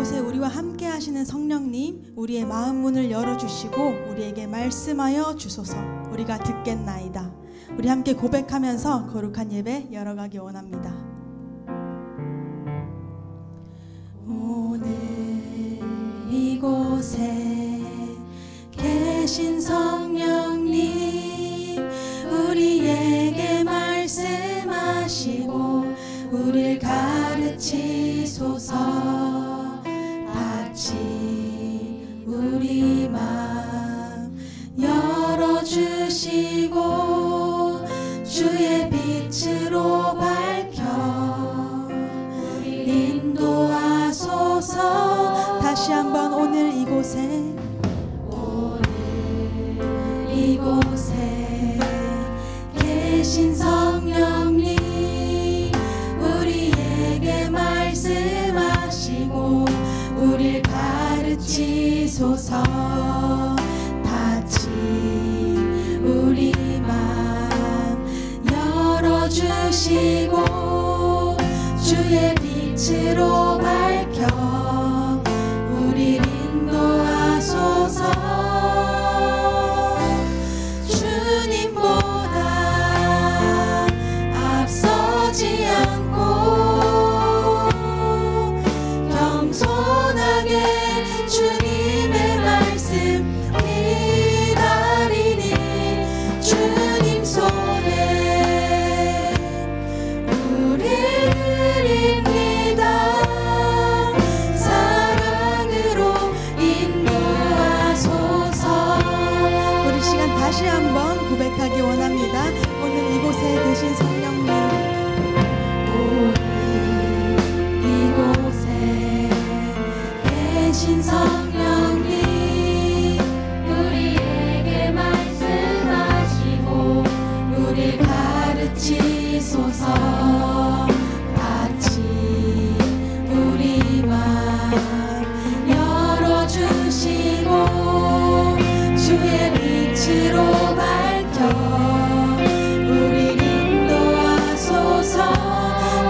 이곳에 우리와 함께 하시는 성령님, 우리의 마음 문을 열어주시고 우리에게 말씀하여 주소서. 우리가 듣겠나이다. 우리 함께 고백하면서 거룩한 예배 열어가기 원합니다. 오늘 이곳에 계신 성령님, 우리에게 말씀하시고 우릴 가르치소서. 다친 우리 마음 열어주시고 주의 빛으로 밝혀 인도하소서. 다시 한번 오늘 이곳에, 오늘 이곳에 계신 성령님, 말씀하시고 우릴 가르치소서. 다친 우리 마음 열어주시고 주의 빛으로 밝혀 우릴 인도하소서.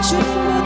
주님보다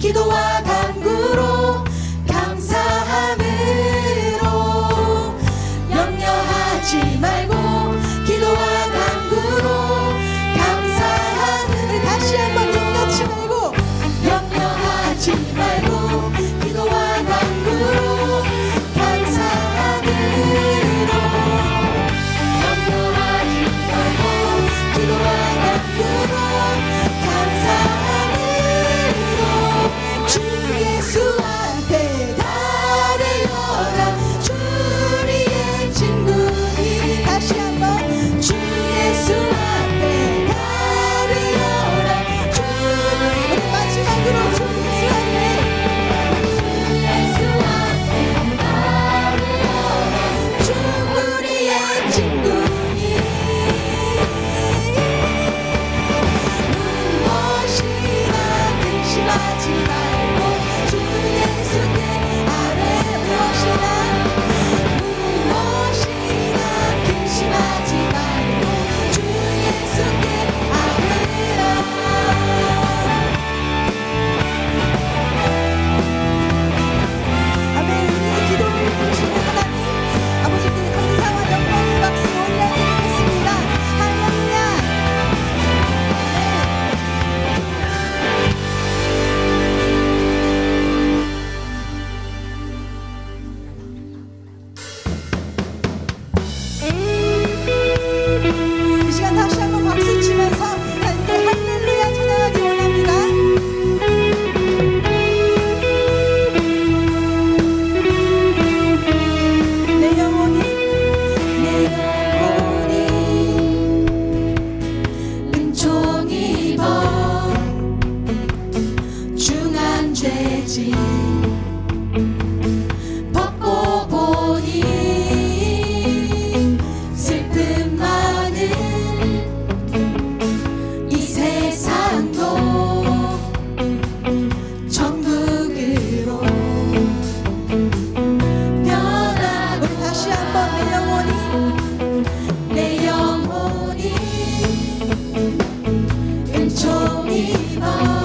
기도와 간구로 감사함으로 염려하지 말고 기도와 간구로 감사함으로 우리 다시 한번 염려치 말고 염려하지 말고 기도와 간구로 감사함으로 염려하지 말고 기도와 간구로 감사함으로 주 예수한테 달려라 주 우리의 친구니 다시 한번 주 예수한테 달려라 주 우리 마지막으로 주 예수한테 달려라 주 우리의 친구니 무엇이나 근심하지 말라 슬픔만은 이 세상 찬양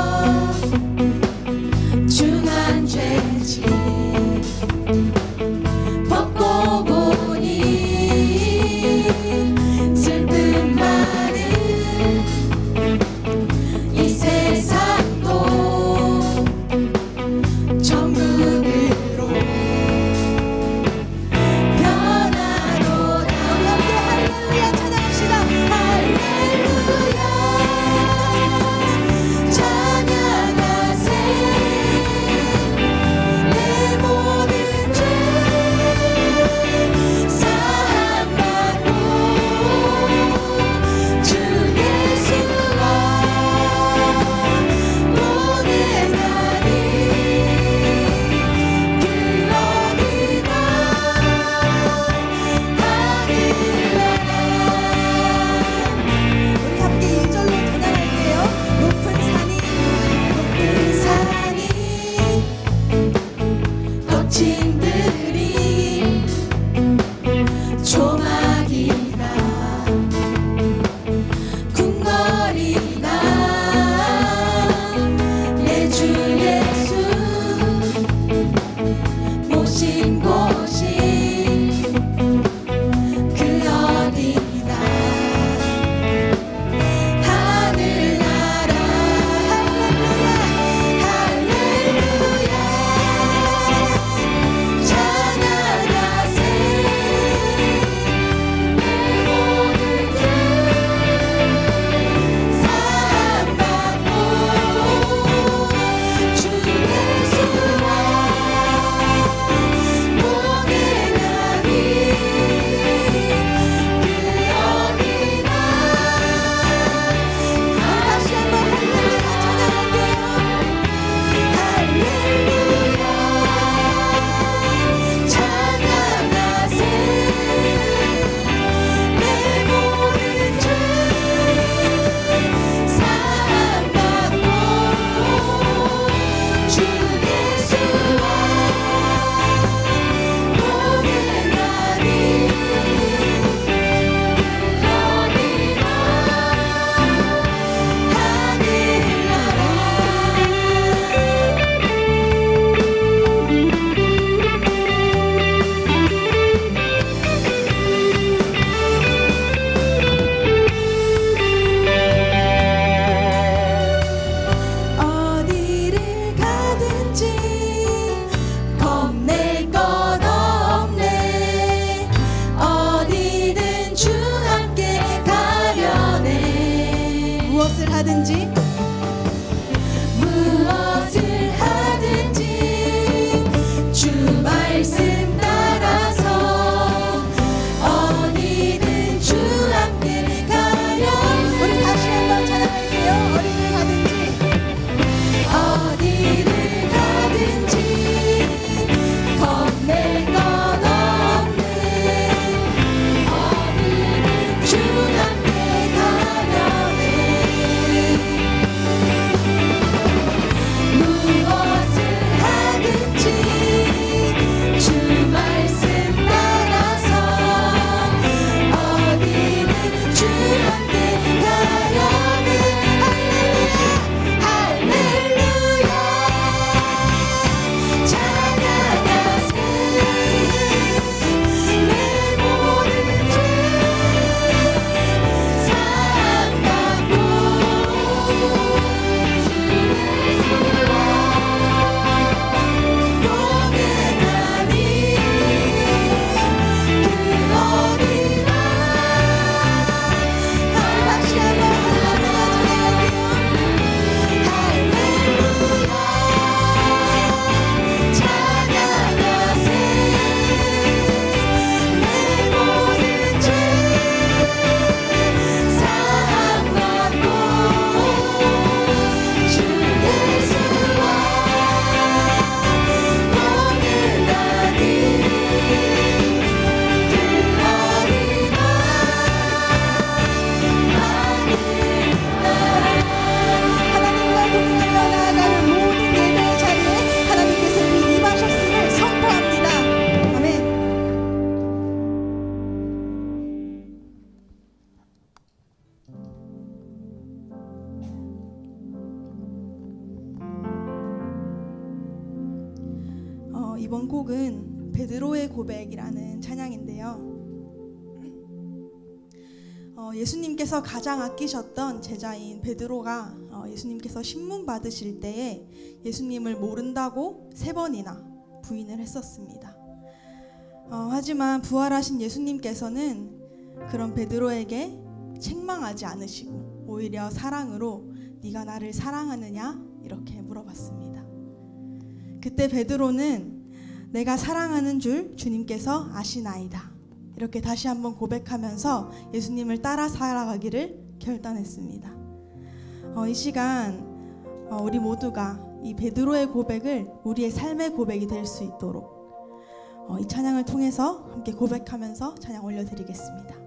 이번 곡은 베드로의 고백이라는 찬양인데요. 예수님께서 가장 아끼셨던 제자인 베드로가 예수님께서 신문 받으실 때에 예수님을 모른다고 3번이나 부인을 했었습니다. 하지만 부활하신 예수님께서는 그런 베드로에게 책망하지 않으시고 오히려 사랑으로 네가 나를 사랑하느냐 이렇게 물어봤습니다. 그때 베드로는 내가 사랑하는 줄 주님께서 아시나이다 이렇게 다시 한번 고백하면서 예수님을 따라 살아가기를 결단했습니다. 이 시간 우리 모두가 이 베드로의 고백을 우리의 삶의 고백이 될 수 있도록 이 찬양을 통해서 함께 고백하면서 찬양 올려드리겠습니다.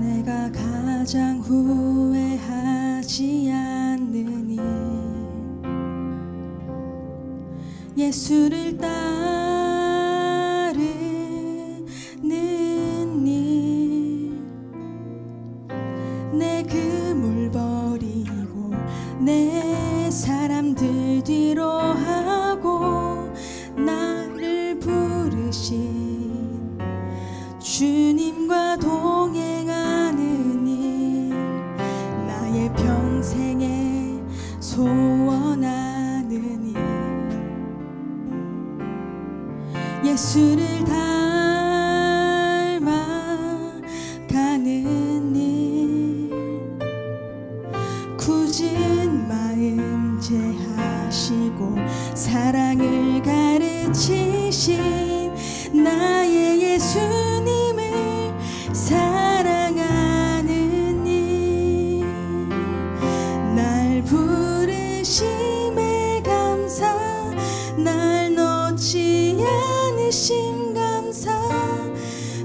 내가 가장 후회하지 않는 일 예수를 따르는 일 내 그물 버리고 내 사람들 뒤로 하고 나를 부르신 주님과 동행하는 일 나의 평생에 소원하는 일 예수를 닮아가는 일 굳은 마음 제하시고 사랑을 가르치신 나의 예수님을 사랑하는 일 날 부르심에 감사 날 놓지 않으시고 신 감사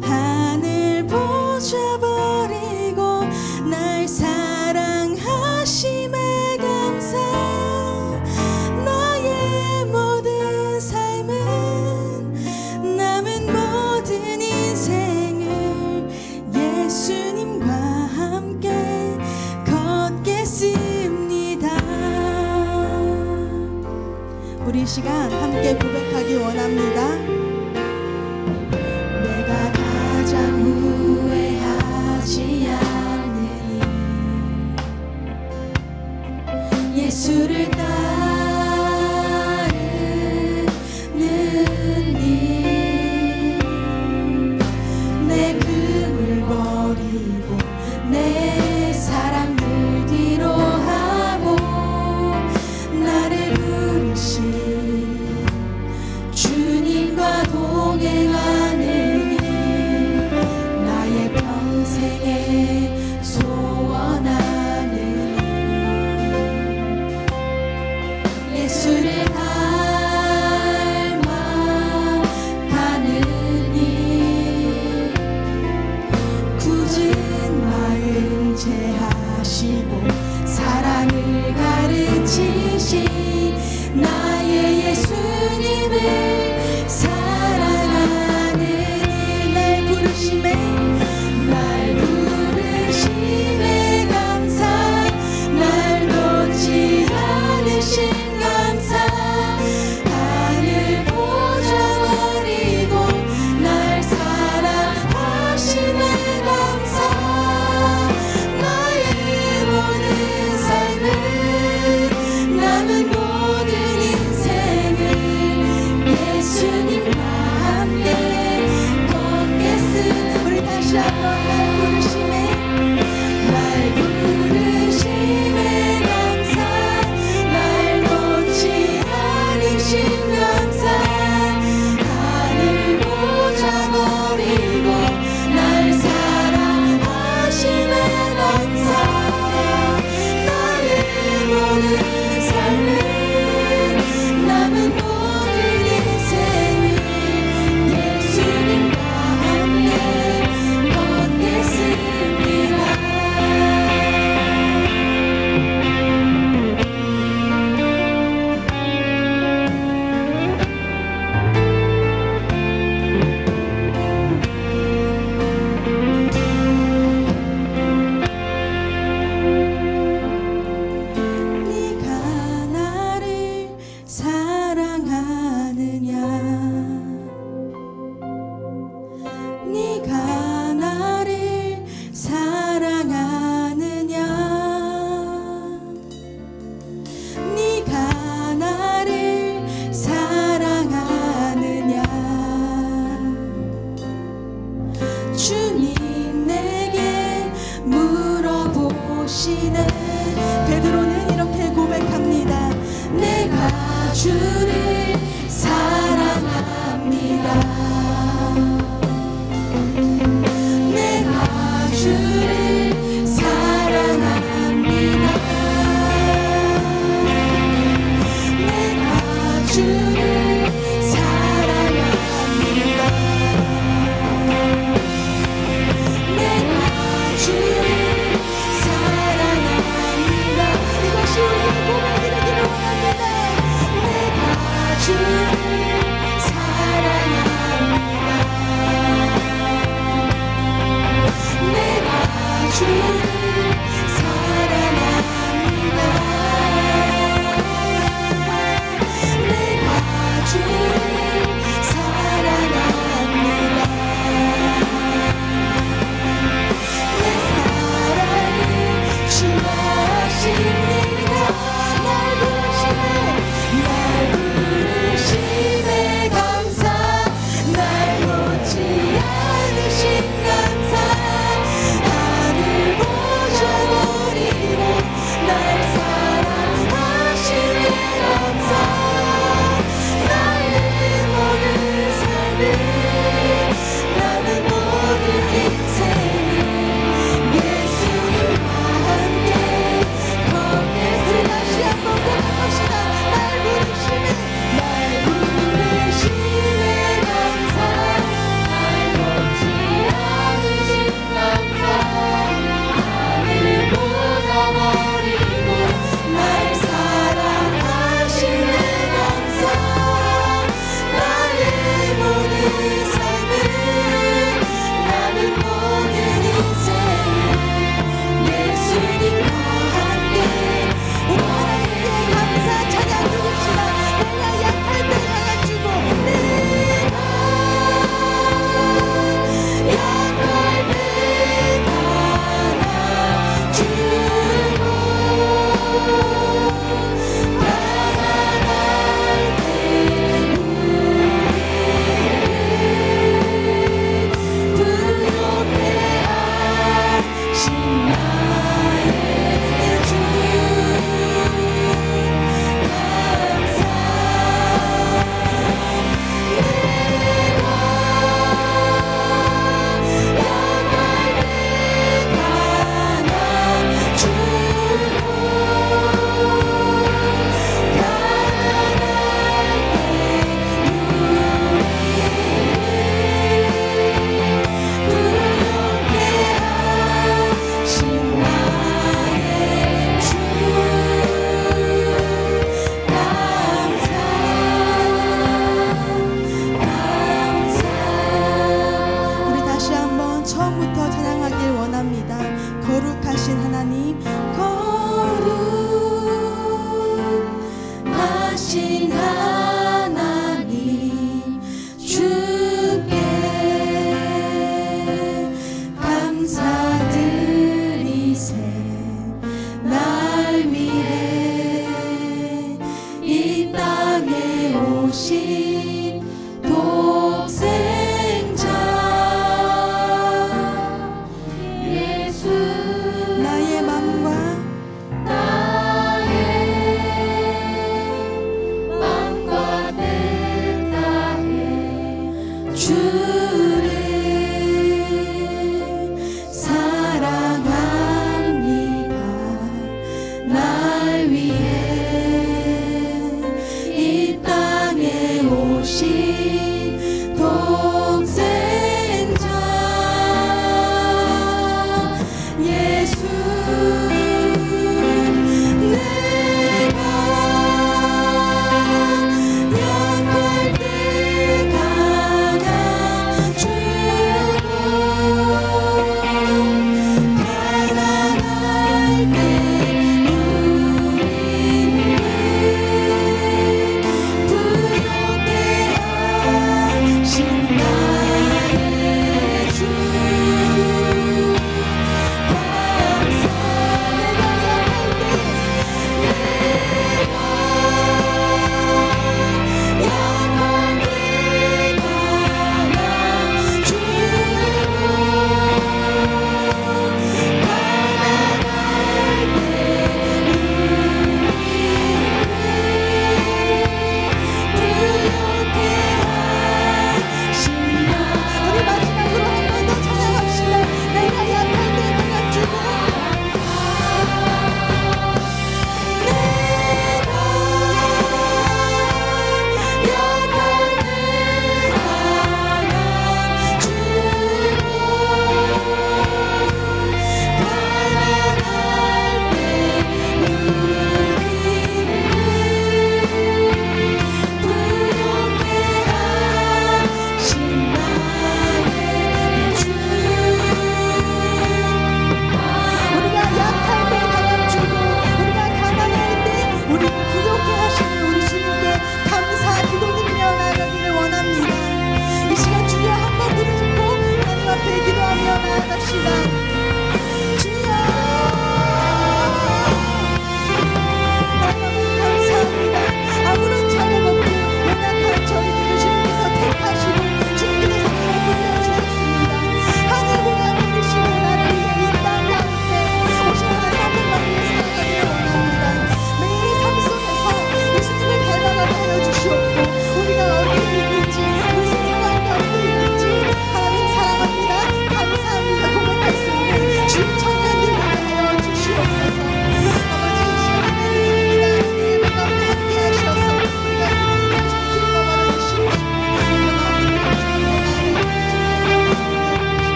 하늘 보좌버리고 날 사랑하심에 감사 나의 모든 삶은 남은 모든 인생을 예수님과 함께 걷겠습니다. 우리 시간 함께 고백하기 원합니다. 예수를 따르는 일 내 그물 버리고 내 사람들 뒤로 하고 나를 부르신 주님과 동행하는 일 나의 평생에 소원하는 예수를 닮아가는 일 굳은 마음 제하시고 사랑을 가르치신 나의 예수님을 사랑하는 일 날 부르심에 날 부르심에 감사 날 놓지 않으신 모든 인생을 주시네. 베드로는 이렇게 고백합니다. 내가 주를